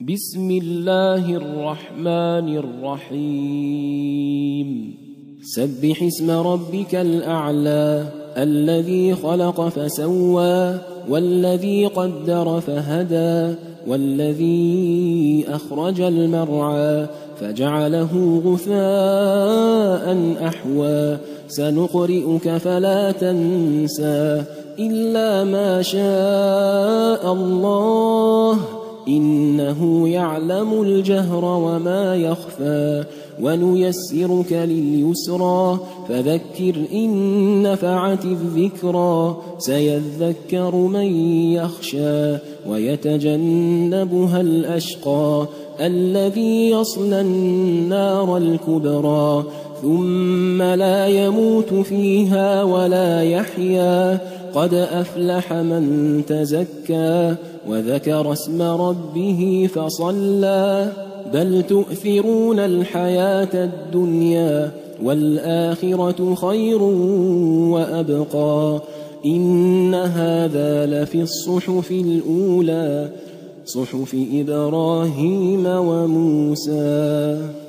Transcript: بسم الله الرحمن الرحيم سبح اسم ربك الأعلى الذي خلق فسوى والذي قدر فهدى والذي أخرج المرعى فجعله غثاء أحوى سنقرئك فلا تنسى إلا ما شاء الله إنه يعلم الجهر وما يخفى ونيسرك لليسرى فذكر إن نفعت الذكرى سيذكر من يخشى ويتجنبها الأشقى الذي يصلى النار الكبرى ثم لا يموت فيها ولا يحيا قد أفلح من تزكى وذكر اسم ربه فصلى بل تؤثرون الحياة الدنيا والآخرة خير وأبقى إن هذا لفي الصحف الأولى صحف إبراهيم وموسى.